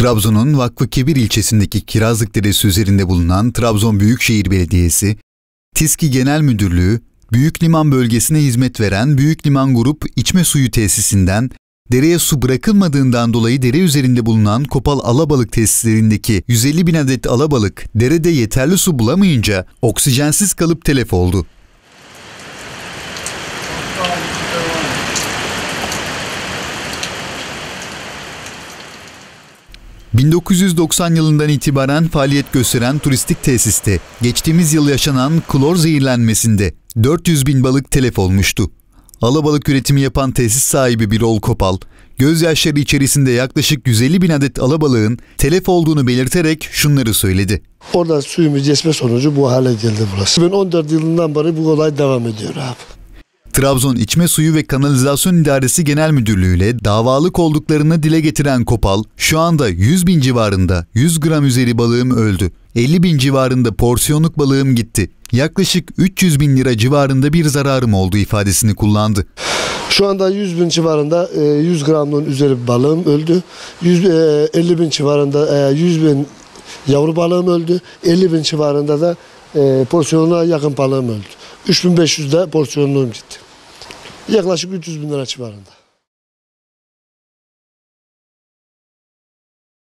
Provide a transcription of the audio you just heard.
Trabzon'un Vakfı Kebir ilçesindeki Kirazlık Deresi üzerinde bulunan Trabzon Büyükşehir Belediyesi, TİSKİ Genel Müdürlüğü, Büyük Liman Bölgesi'ne hizmet veren Büyük Liman Grup içme suyu tesisinden, dereye su bırakılmadığından dolayı dere üzerinde bulunan Kopal Alabalık Tesislerindeki 150.000 adet alabalık, derede yeterli su bulamayınca oksijensiz kalıp telef oldu. ...1990 yılından itibaren faaliyet gösteren turistik tesiste geçtiğimiz yıl yaşanan klor zehirlenmesinde 400.000 balık telef olmuştu. Alabalık üretimi yapan tesis sahibi Birol Kopal, gözyaşları içerisinde yaklaşık 150.000 adet alabalığın telef olduğunu belirterek şunları söyledi. Orada suyumuz içme sonucu bu hale geldi burası. 2014 yılından beri bu olay devam ediyor abi. Trabzon İçme Suyu ve Kanalizasyon İdaresi Genel Müdürlüğü ile davalık olduklarını dile getiren Kopal, şu anda 100.000 civarında 100 gram üzeri balığım öldü, 50.000 civarında porsiyonluk balığım gitti, yaklaşık 300.000 lira civarında bir zararım olduğu ifadesini kullandı. Şu anda 100.000 civarında 100 gramlığın üzeri balığım öldü, 50.000 civarında 100.000 yavru balığım öldü, 50.000 civarında da porsiyonuna yakın balığım öldü. 3.500'de porsiyonluğum gitti. Yaklaşık 300.000 lira civarında.